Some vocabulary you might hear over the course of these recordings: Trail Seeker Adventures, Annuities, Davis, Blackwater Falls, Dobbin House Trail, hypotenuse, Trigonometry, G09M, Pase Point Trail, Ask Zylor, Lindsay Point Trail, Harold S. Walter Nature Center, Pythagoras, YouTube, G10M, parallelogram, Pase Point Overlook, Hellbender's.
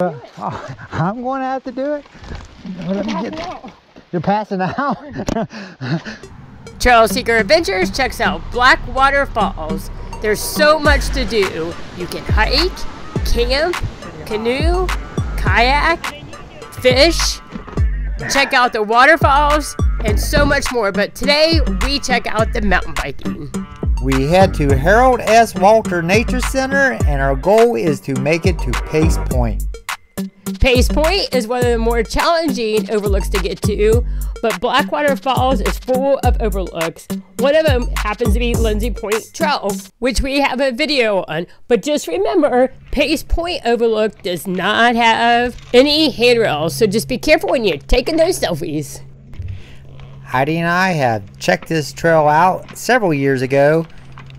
I'm going to have to do it. Let me get... You're passing out? Trail Seeker Adventures checks out Blackwater Falls. There's so much to do. You can hike, camp, canoe, kayak, fish, check out the waterfalls, and so much more. But today, we check out the mountain biking. We head to Harold S. Walter Nature Center, and our goal is to make it to Pase Point. Pase Point is one of the more challenging overlooks to get to, but Blackwater Falls is full of overlooks. One of them happens to be Lindsay Point Trail, which we have a video on. But just remember, Pase Point Overlook does not have any handrails, so just be careful when you're taking those selfies. Heidi and I have checked this trail out several years ago,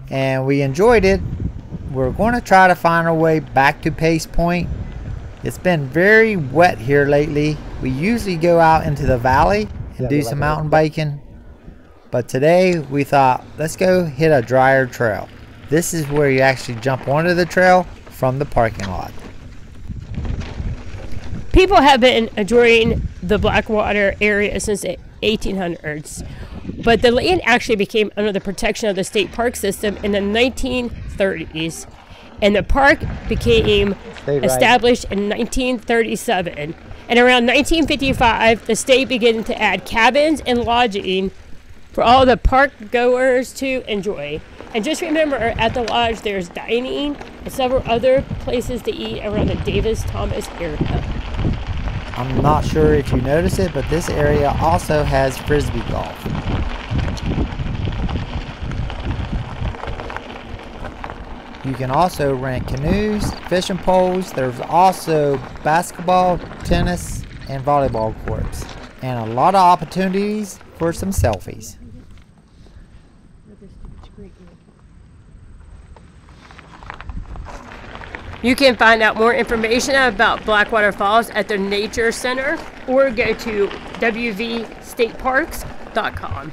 and we enjoyed it. We're going to try to find our way back to Pase Point. It's been very wet here lately. We usually go out into the valley and do some mountain biking, but today we thought, let's go hit a drier trail. This is where you actually jump onto the trail from the parking lot. People have been enjoying the Blackwater area since the 1800s, but the land actually became under the protection of the state park system in the 1930s. And the park became established in 1937. And around 1955, the state began to add cabins and lodging for all the park goers to enjoy. And just remember, at the lodge, there's dining and several other places to eat around the Davis-Thomas area. I'm not sure if you notice it, but this area also has frisbee golf. You can also rent canoes, fishing poles. There's also basketball, tennis, and volleyball courts. And a lot of opportunities for some selfies. You can find out more information about Blackwater Falls at their Nature Center or go to wvstateparks.com.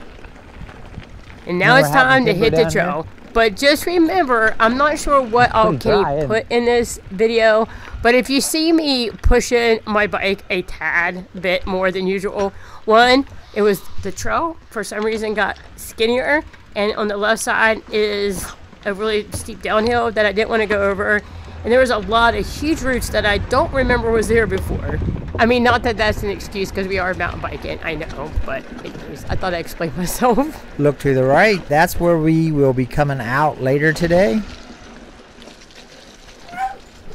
And now it's time to hit the trail. But just remember, I'm not sure what all Kate put in this video, but if you see me pushing my bike a tad bit more than usual, one, it was the trail for some reason got skinnier, and on the left side is a really steep downhill that I didn't want to go over, and there was a lot of huge roots that I don't remember was there before. I mean, not that that's an excuse because we are mountain biking, I know, but anyways, I thought I explained myself. Look to the right, that's where we will be coming out later today.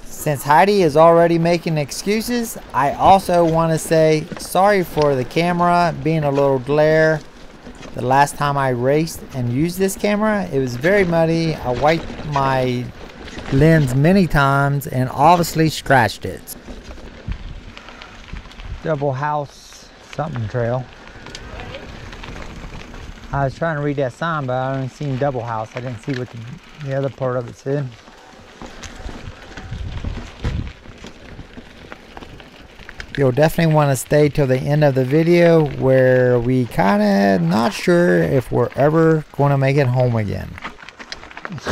Since Heidi is already making excuses, I also want to say sorry for the camera being a little glare. The last time I raced and used this camera, it was very muddy. I wiped my lens many times and obviously scratched it. Double house something trail. I was trying to read that sign, but I only seen double house. I didn't see what the other part of it said. You'll definitely want to stay till the end of the video where we kind of not sure if we're ever going to make it home again. It's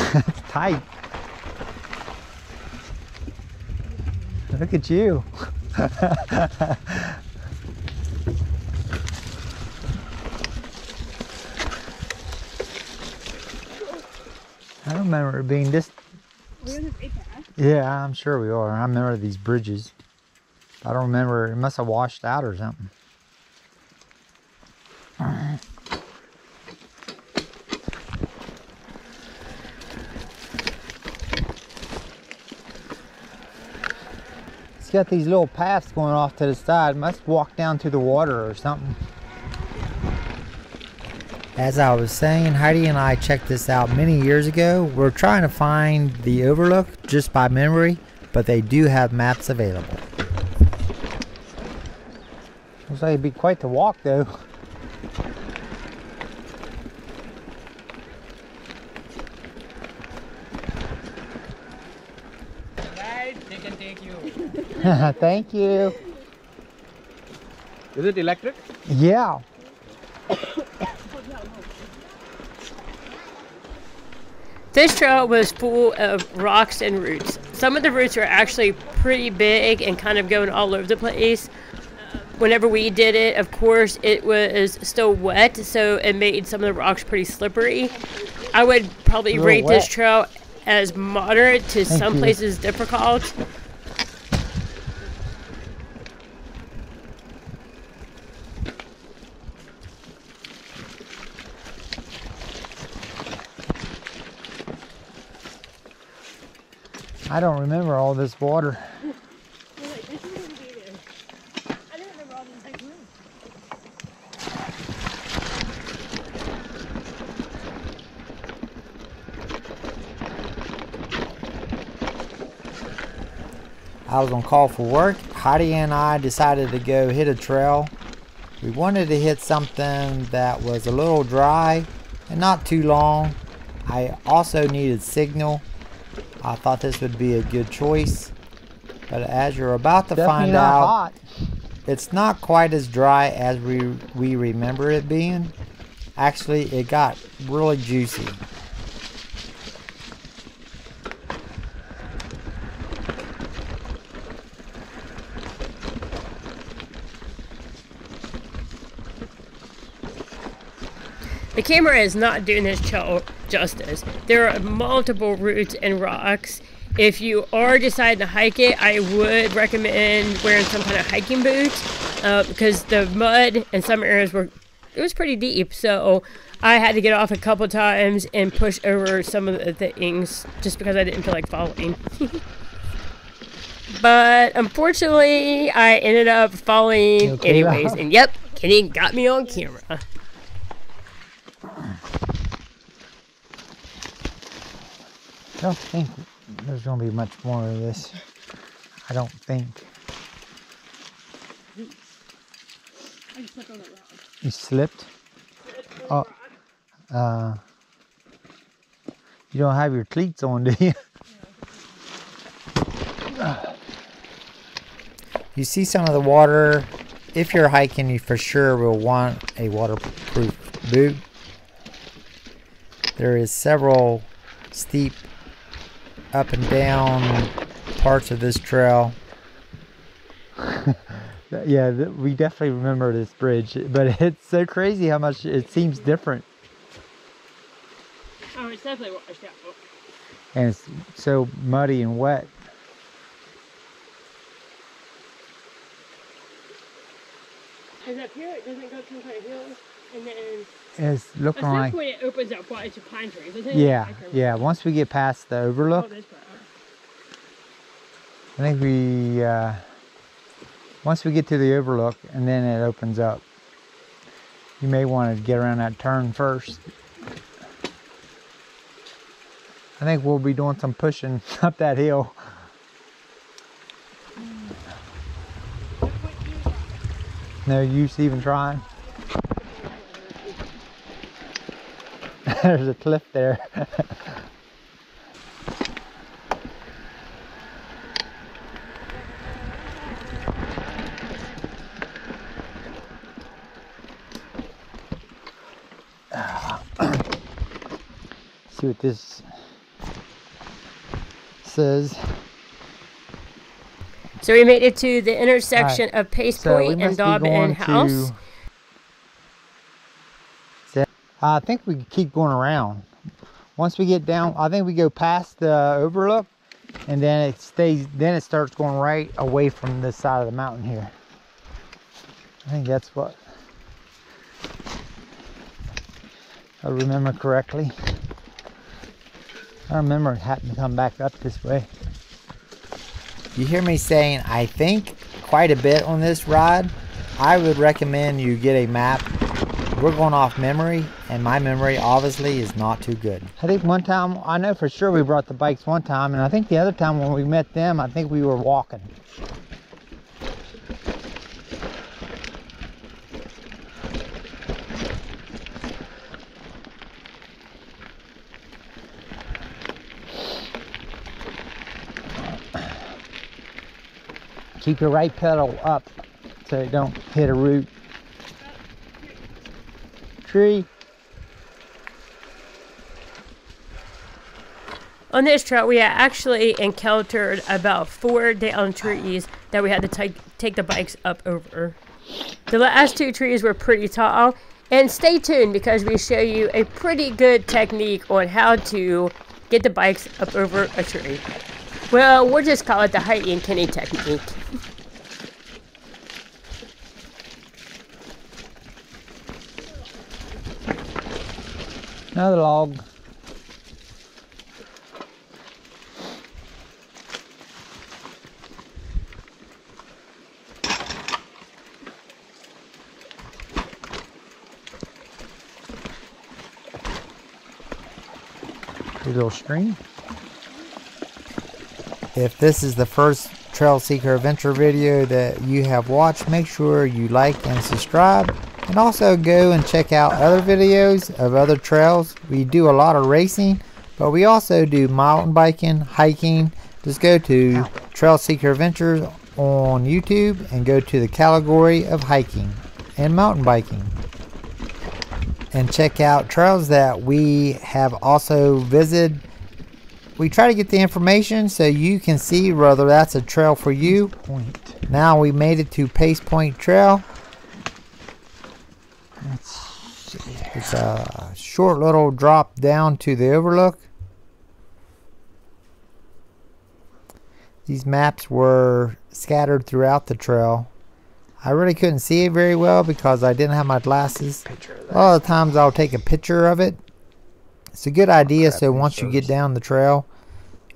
tight. Look at you. I don't remember it being this. We're in the big path. Yeah, I'm sure we are. I remember these bridges. I don't remember. It must have washed out or something. Got these little paths going off to the side. Must walk down to the water or something. As I was saying, Heidi and I checked this out many years ago. We're trying to find the overlook just by memory, but they do have maps available. Looks like it'd be quite the walk though. Thank you. Is it electric? Yeah. This trail was full of rocks and roots. Some of the roots are actually pretty big and kind of going all over the place. Whenever we did it, of course, it was still wet, so it made some of the rocks pretty slippery. I would probably rate this trail as moderate to some places difficult. I don't remember all this water. I was on call for work. Heidi and I decided to go hit a trail. We wanted to hit something that was a little dry and not too long. I also needed signal. I thought this would be a good choice, but as you're about to find out, it's not quite as dry as we remember it being. Actually, it got really juicy. The camera is not doing this trail justice. There are multiple routes and rocks. If you are deciding to hike it, I would recommend wearing some kind of hiking boots because the mud in some areas it was pretty deep. So I had to get off a couple times and push over some of the things just because I didn't feel like following. But unfortunately, I ended up following anyways. And yep, Kenny got me on camera. I don't think there's going to be much more of this. I don't think. I just slipped on that rock. You slipped? Oh. You don't have your cleats on, do you? You see some of the water. If you're hiking, you for sure will want a waterproof boot. There is several steep up and down parts of this trail. Yeah, we definitely remember this bridge, but it's so crazy how much it seems different. Oh, it's definitely washed out. And it's so muddy and wet. Because up here it doesn't go through kind of hills, and then it's looking like it opens up wide to pine trees. Yeah, once we get past the overlook, I think we once we get to the overlook and then it opens up. You may want to get around that turn first. I think we'll be doing some pushing up that hill. No use even trying. There's a cliff there. See what this says. So we made it to the intersection of Pase Point and Dobbin House. I think we keep going around. Once we get down, I think we go past the overlook, and then it stays. Then it starts going right away from this side of the mountain here. I think that's what I remember correctly. I remember it happened to come back up this way. You hear me saying I think quite a bit on this ride. I would recommend you get a map. We're going off memory, and my memory obviously is not too good. I think one time, I know for sure we brought the bikes one time, and I think the other time when we met them, I think we were walking. Keep your right pedal up so it don't hit a root. On this trail, we actually encountered about 4 down trees that we had to take the bikes up over. The last 2 trees were pretty tall, and stay tuned because we show you a pretty good technique on how to get the bikes up over a tree. Well, we'll just call it the Heidi and Kenny technique. Another log. Little stream. If this is the first Trail Seeker Adventure video that you have watched, make sure you like and subscribe, and also go and check out other videos of other trails. We do a lot of racing, but we also do mountain biking, hiking. Just go to Trail Seeker Adventures on YouTube and go to the category of hiking and mountain biking, and check out trails that we have also visited. We try to get the information so you can see whether that's a trail for you. Now we made it to Pase Point Trail. It's a short little drop down to the overlook. These maps were scattered throughout the trail. I really couldn't see it very well because I didn't have my glasses. A lot of the times I'll take a picture of it. It's a good idea, so once you get down the trail,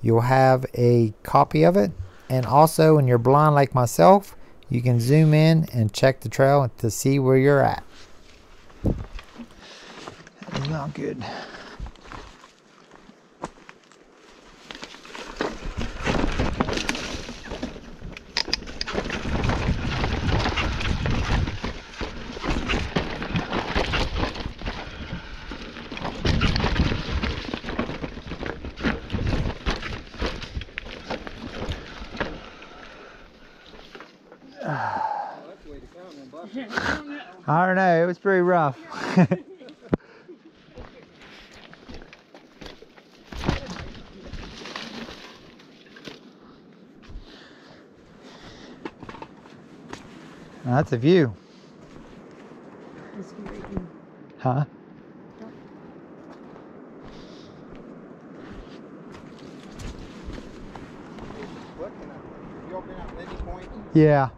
you'll have a copy of it. And also, when you're blind like myself, you can zoom in and check the trail to see where you're at. That is not good. I don't know, it was pretty rough. That's a view. Huh? Yeah.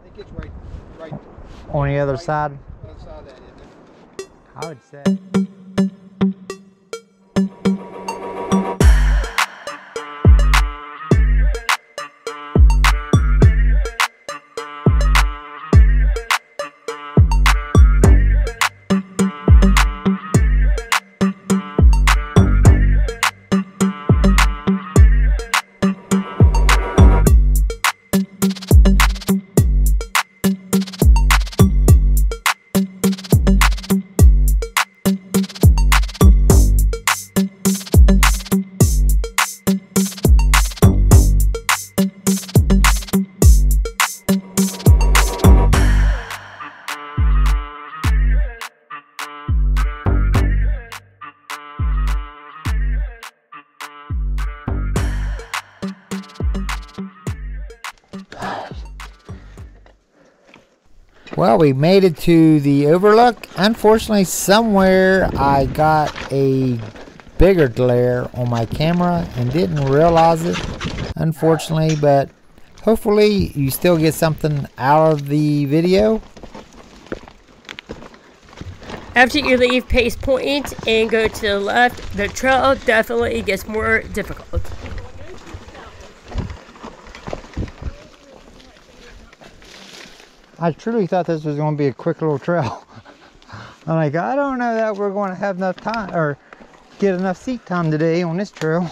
On the other side. I would say. Well, we made it to the overlook. Unfortunately, somewhere I got a bigger glare on my camera and didn't realize it, unfortunately, but hopefully you still get something out of the video. After you leave Pase Point and go to the left, the trail definitely gets more difficult. I truly thought this was going to be a quick little trail. I'm like, I don't know that we're going to have enough time or get enough seat time today on this trail.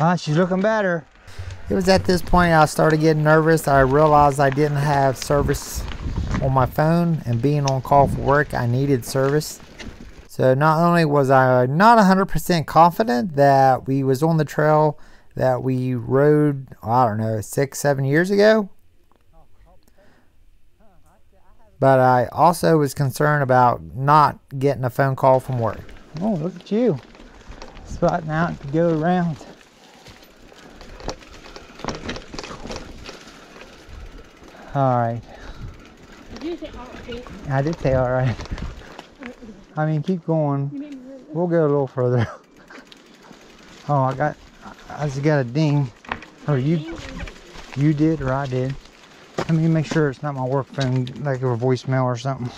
Ah, she's looking better. It was at this point I started getting nervous. I realized I didn't have service on my phone, and being on call for work, I needed service. So not only was I not 100% confident that we was on the trail that we rode, I don't know, 6, 7 years ago. But I also was concerned about not getting a phone call from work. Oh, look at you. Spotting out to go around. All right. Did you say all right? I did say all right. I mean, keep going. We'll go a little further. Oh, I just got a ding. Or you did, or I did. Let me make sure it's not my work phone, like a voicemail or something.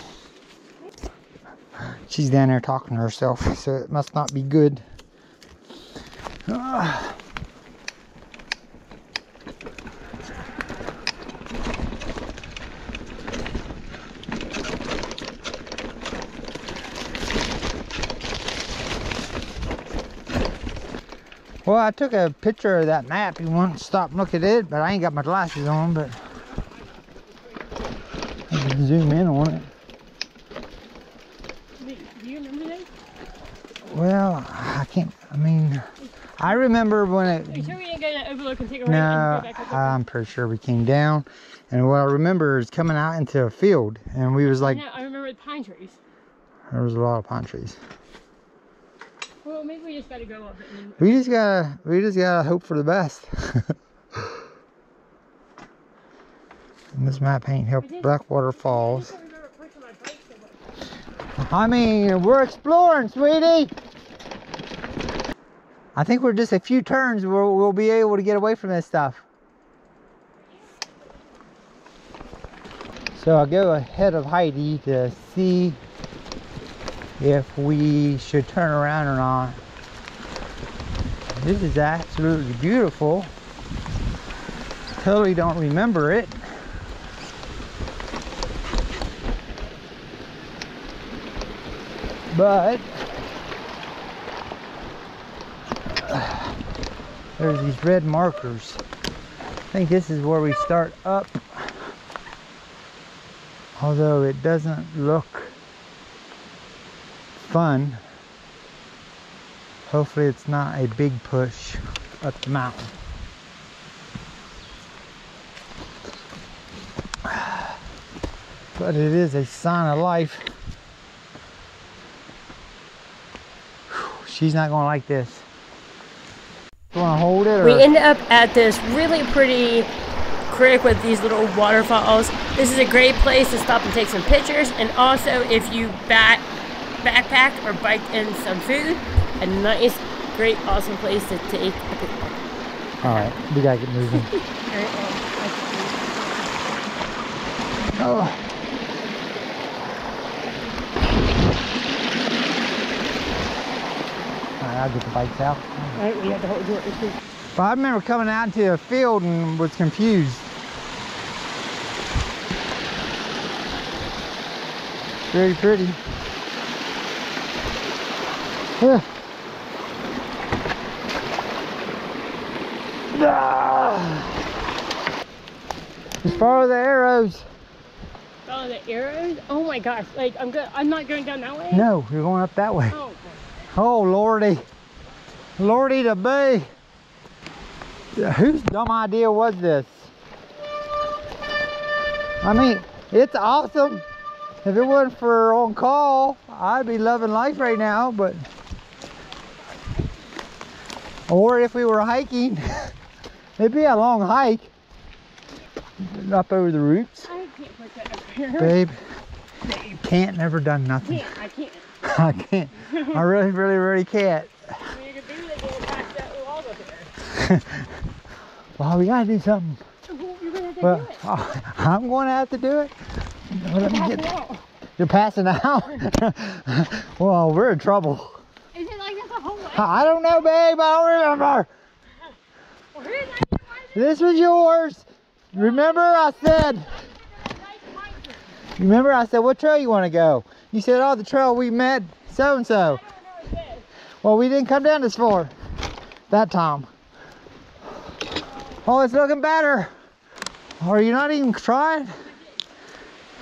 She's down there talking to herself, so it must not be good. Well, I took a picture of that map. You want to stop and look at it, but I ain't got my glasses on, but I can zoom in on it. Do you remember that? Well, I can't, I mean, I remember when it... Are you sure we didn't go to the overlook and take a ride and go back up? No, I'm pretty sure we came down. And what I remember is coming out into a field, and we was like... No, I remember the pine trees. There was a lot of pine trees. Well, maybe we just gotta go up and then... We just gotta hope for the best. And this map ain't helped Blackwater Falls. I mean, we're exploring, sweetie! I think we're just a few turns where we'll be able to get away from this stuff. So I'll go ahead of Heidi to see if we should turn around or not. This is absolutely beautiful. Totally don't remember it. But there's these red markers. I think this is where we start up. Although it doesn't look fun. Hopefully it's not a big push up the mountain. But it is a sign of life. Whew, she's not gonna like this. Wanna hold it? Or? We end up at this really pretty creek with these little waterfalls. This is a great place to stop and take some pictures, and also if you backpack or bike in some food, a nice, great, awesome place to take a picnic. All right, we gotta get moving. Oh. All right, I'll get the bikes out. All right, we have to hold it too. Well, I remember coming out to a field and was confused. Very pretty. Just follow the arrows. Follow the arrows? Oh my gosh! Like I'm not going down that way. No, you're going up that way. Oh, oh lordy, lordy to be. Whose dumb idea was this? I mean, it's awesome. If it wasn't for on call, I'd be loving life right now, but... Or if we were hiking, it'd be a long hike. Up over the roots. I can't put that up here. Babe, can't never done nothing. I can't. I can't. I really, really, really can't. Well, you could do that, get back that wall up there. Well, we gotta do something. Well, you're gonna have to do it. I'm gonna have to do it. Well, let me get out. You're passing out? Well, we're in trouble. Is it like this the whole way? I don't know, babe. I don't remember. Well, this was yours. Remember I said... Remember I said, what trail you want to go? You said, oh, the trail we met so-and-so. I don't know what it is. Well, we didn't come down this far that time. Oh, it's looking better. Are you not even trying?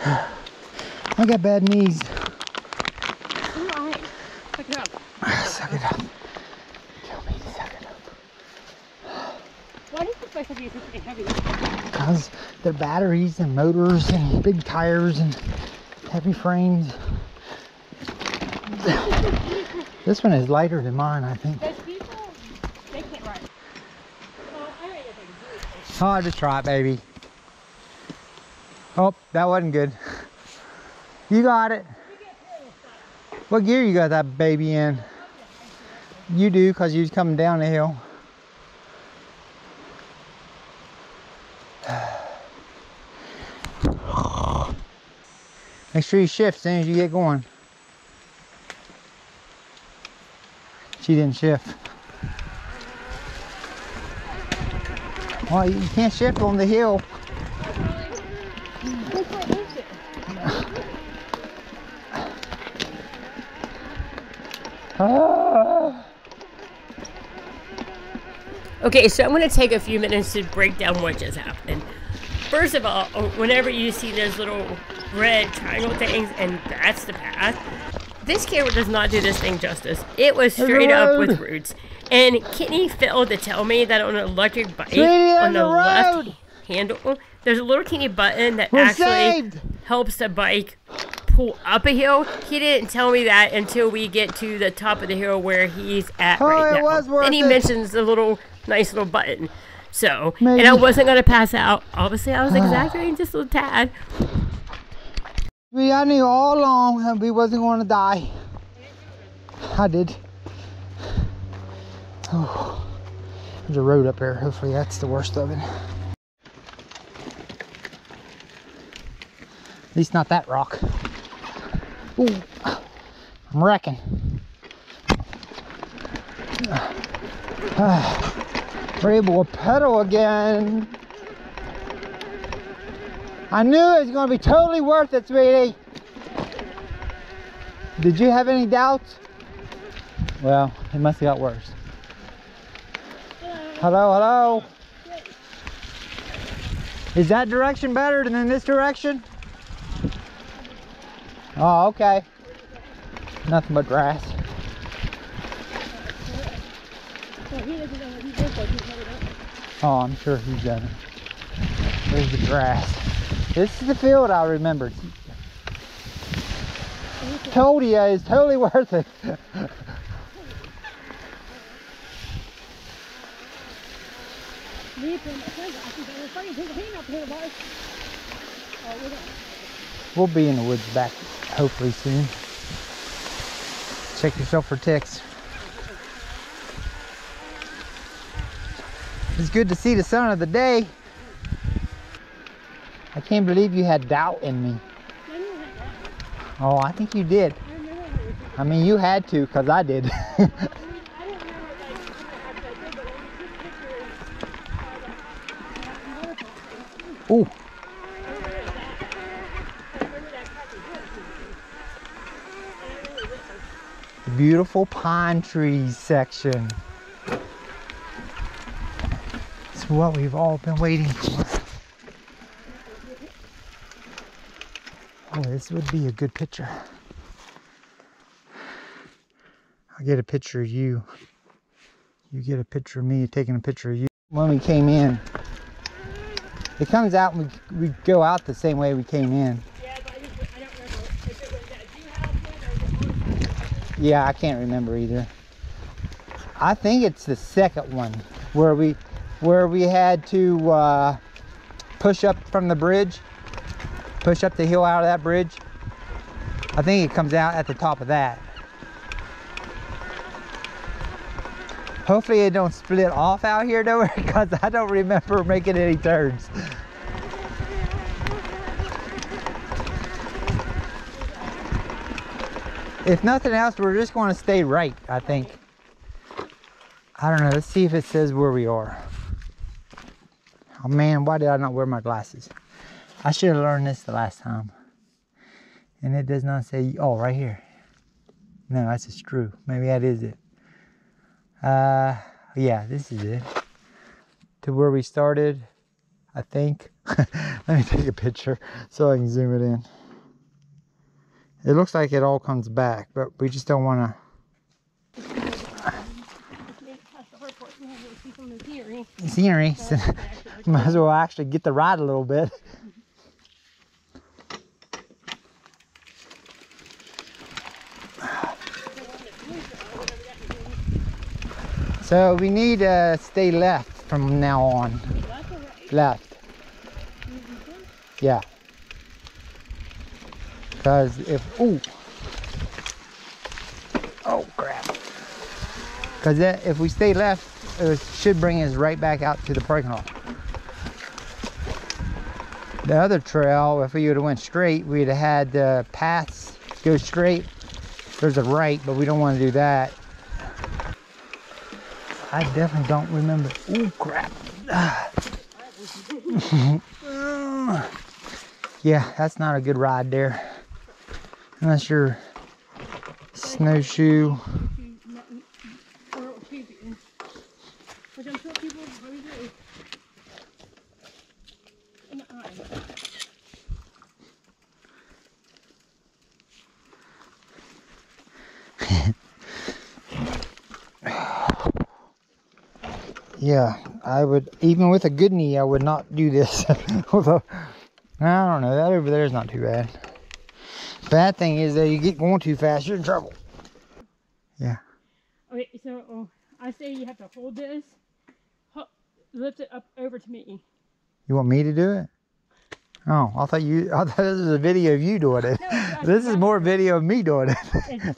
I got bad knees. You're all right. Suck it up. Suck it up. Tell me to suck it up. Why did the especially if it's heavy. Because they're batteries and motors and big tires and heavy frames. This one is lighter than mine, I think. Those people, they can't ride. Well, I really think it's good. Oh, just try it, baby. Oh, that wasn't good. You got it. What gear you got that baby in? You do, because you're coming down the hill. Make sure you shift as soon as you get going. She didn't shift. Well, you can't shift on the hill. Okay, so I'm going to take a few minutes to break down what just happened. First of all, whenever you see those little red triangle things, and that's the path, this camera does not do this thing justice. It was straight up with roots. And Kenny failed to tell me that on an electric bike, on the left handle, there's a little teeny button that actually helps the bike pull up a hill. He didn't tell me that until we get to the top of the hill where he's at right now. And he mentions the little nice little button. So, maybe. And I wasn't going to pass out. Obviously, I was exaggerating just a tad. I knew all along that we wasn't going to die. I did. Oh, there's a road up there. Hopefully, that's the worst of it. At least not that rock. Ooh, I'm wrecking. We're able to pedal again. I knew it was going to be totally worth it, sweetie. Did you have any doubts? Well, it must have got worse. Hello, hello. Is that direction better than in this direction? Oh, okay. Nothing but grass. Oh, I'm sure he's done it. There's the grass. This is the field I remembered. Told you, it's totally worth it. We'll be in the woods back, hopefully soon. Check yourself for ticks. It's good to see the sun of the day. I can't believe you had doubt in me. Oh, I think you did. I mean, you had to, because I did. Ooh. Beautiful pine trees section. It's what we've all been waiting for. Oh, this would be a good picture. I'll get a picture of you. You get a picture of me taking a picture of you. When we came in, it comes out and we go out the same way we came in. Yeah, I can't remember either. I think it's the second one where we had to push up from the bridge, push up the hill out of that bridge. I think it comes out at the top of that. Hopefully it don't split off out here though, because I don't remember making any turns. If nothing else, we're just going to stay right, I think. I don't know. Let's see if it says where we are. Oh, man, why did I not wear my glasses? I should have learned this the last time. And it does not say... Oh, right here. No, that's a screw. Maybe that is it. Yeah, this is it. To where we started, I think. Let me take a picture so I can zoom it in. It looks like it all comes back, but we just don't want to. unfortunately have those people in the scenery, so might as well actually get the ride a little bit. So we need to stay left from now on. Left or right? Left. Yeah. Because if, ooh. Oh crap. Because if we stay left, it should bring us right back out to the parking lot. The other trail, if we would have went straight, we'd have had the paths go straight. There's a right, but we don't want to do that. I definitely don't remember. Ooh, crap. Yeah, that's not a good ride there. Unless you're snowshoe. Yeah, I would, even with a good knee, I would not do this. Although, I don't know, that over there is not too bad. Bad thing is that you get going too fast, you're in trouble. Yeah. Okay, so I say you have to hold this, lift it up over to me. You want me to do it? Oh, I thought this was a video of you doing it. No, this is more video of me doing it.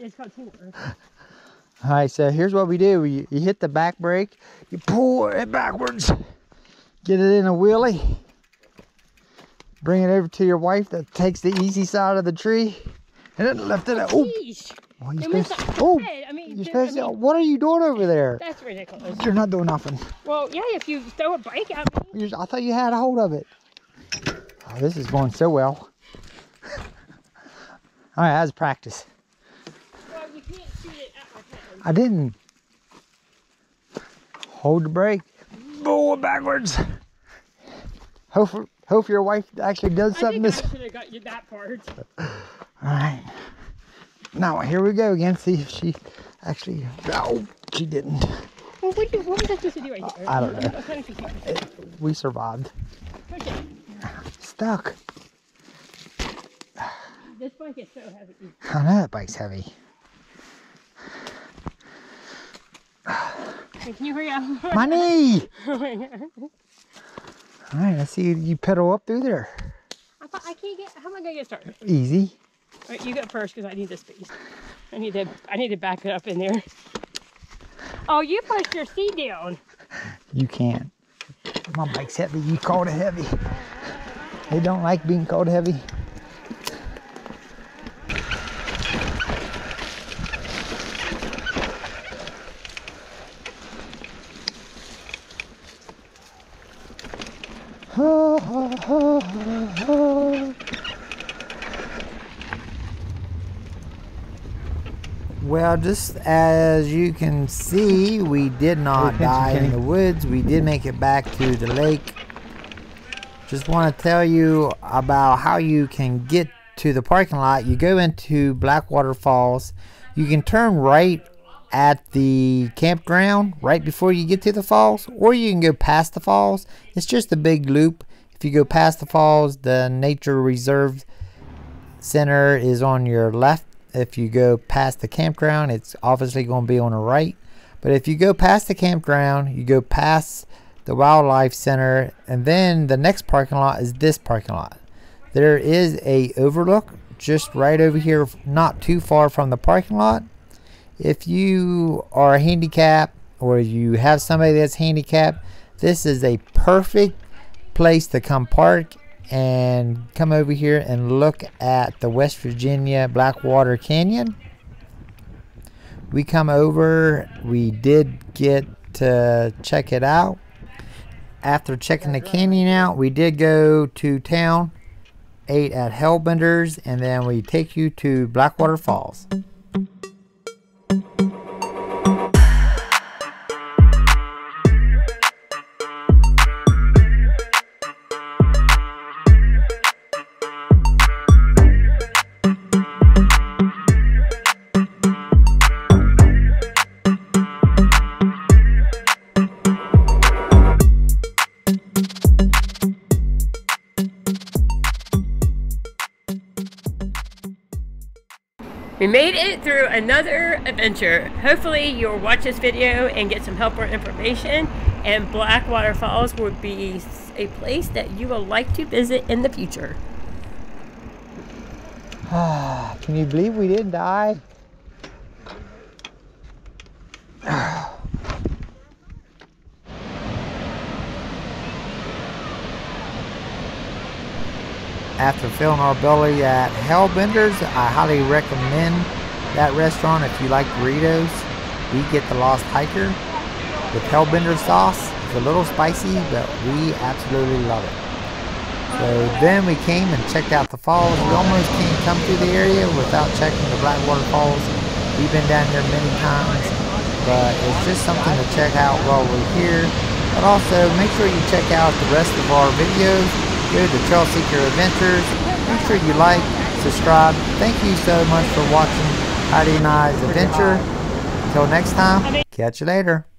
It's called teamwork. All right, so here's what we do. You hit the back brake, you pull it backwards, get it in a wheelie, bring it over to your wife that takes the easy side of the tree, and then lift it up. Oh, what are you doing over there? That's ridiculous. You're not doing nothing. Well, yeah, if you throw a bike at me. I thought you had a hold of it. Oh, this is going so well. All right, that was practice. I didn't. Hold the brake. Pull it backwards. Hope your wife actually does something. I should have got you that part. Alright. Now here we go again. See if she actually. Oh, she didn't. Well, what was I supposed to do right here? I don't know. We survived. Okay. Stuck. This bike is so heavy. I know that bike's heavy. Hey, can you hurry up? My knee! Alright, I see you pedal up through there. How am I gonna get started? Easy. Alright, you go first because I need the space. I need to back it up in there. Oh, you pushed your seat down. You can't. My bike's heavy, you called it heavy. They don't like being called heavy. Well, just as you can see, we did not die in the woods. We did make it back to the lake. Just want to tell you about how you can get to the parking lot. You go into Blackwater Falls. You can turn right at the campground right before you get to the falls, or you can go past the falls. It's just a big loop. If you go past the falls, the nature reserve center is on your left. If you go past the campground, it's obviously going to be on the right. But if you go past the campground, you go past the wildlife center, and then the next parking lot is this parking lot. There is a overlook just right over here, not too far from the parking lot. If you are handicapped or you have somebody that's handicapped, this is a perfect place to come park and come over here and look at the West Virginia Blackwater Canyon. We come over, we did get to check it out. After checking the canyon out, we did go to town, ate at Hellbender's, and then we take you to Blackwater Falls. We made it through another adventure. Hopefully you'll watch this video and get some helpful information, and Blackwater Falls will be a place that you will like to visit in the future. Can you believe we didn't die? After filling our belly at Hellbender's, I highly recommend that restaurant if you like burritos. We get the Lost Hiker with Hellbender sauce. It's a little spicy, but we absolutely love it. So then we came and checked out the falls. We almost can't come through the area without checking the Blackwater Falls. We've been down here many times, but it's just something to check out while we're here. But also, make sure you check out the rest of our videos. Go to Trail Seeker Adventures. Make sure you like, subscribe. Thank you so much for watching Heidi and I's adventure. Until next time, catch you later.